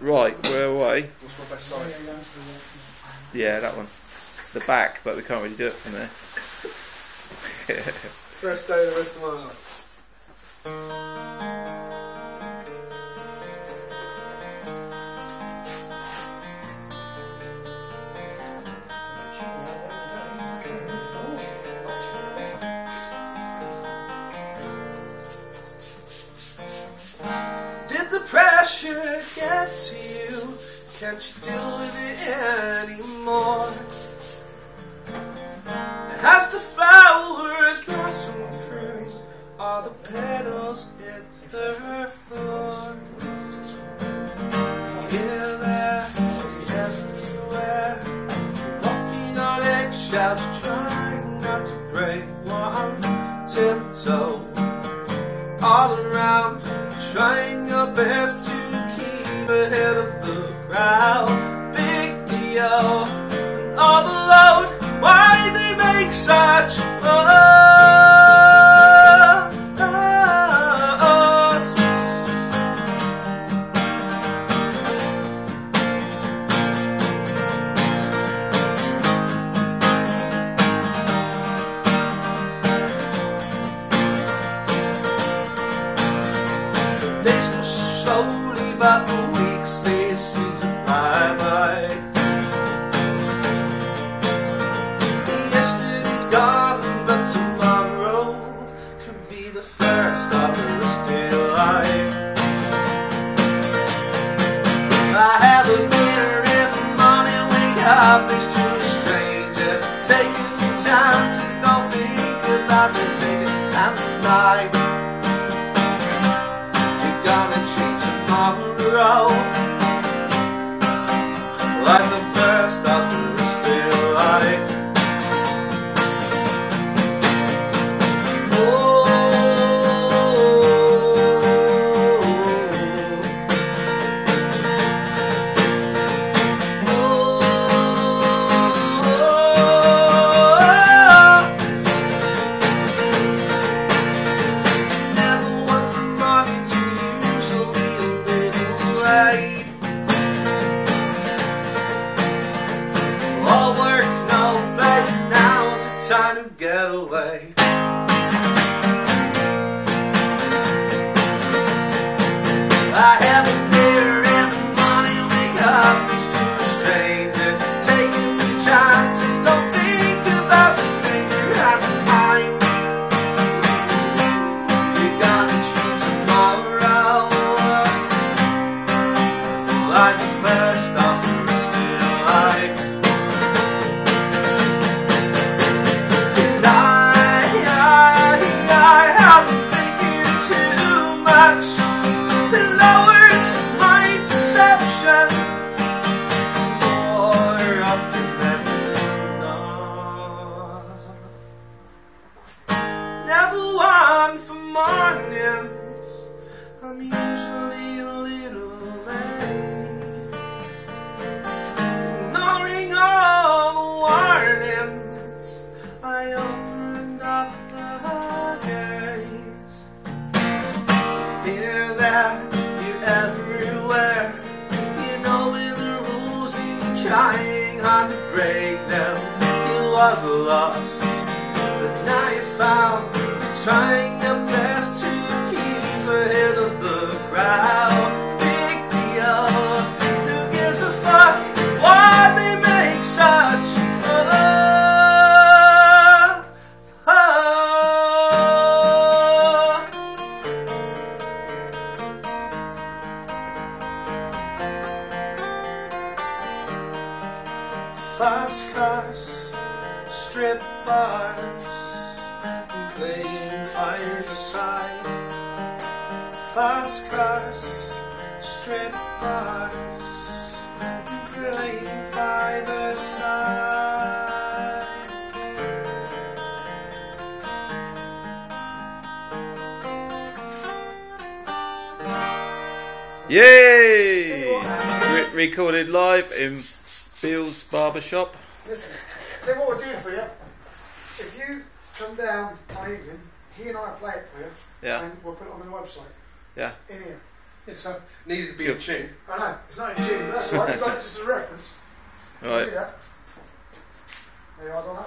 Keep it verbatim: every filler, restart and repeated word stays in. Right, where are we? What's my best side? Yeah, that one. The back, but we can't really do it from there. First day of the rest of my life. Did the pressure get to you? Can't you deal with it anymore? As the flowers blossom through, all the petals hit the floor. Here, there, everywhere, walking on eggshells, trying not to break one. Tiptoe all around, trying your best to keep ahead of the crowd. Big deal, and all the load. Why they make such a fuss? The days go slowly, but the weeks they seem to fly by. First of the still life. If I have a beer in the morning, wake up next to a stranger. Take a few chances, don't think about the later and the night. You're gonna treat tomorrow like the first of the still life. Time to get away. I have a beer in the morning, wake up next to a stranger. Take a few chances, don't think about the finger at the time. You're gonna treat tomorrow like the first of the still life. I'm usually a little late, ignoring all the warnings. I opened up the gates. Here, there, you're everywhere. You know the rules, you're trying hard to break them. You was lost, but now you found. You're trying your best to keep ahead of the crowd. Big deal, who gives a fuck? Why they make such a fuss? Fast cars, strip bars, laying fire aside. Fast cars, strip bars, playing fire aside. Yay! Re recorded live in Beals Barber Shop. Listen, tell you what we're doing for you. If you come down on evening, he and I play it for you, yeah, and we'll put it on the website. Yeah. In here. It's uh, needed to be in tune. I know, it's not in tune, but that's right, you've done it just as a reference. Right. Yeah. There you are, done that.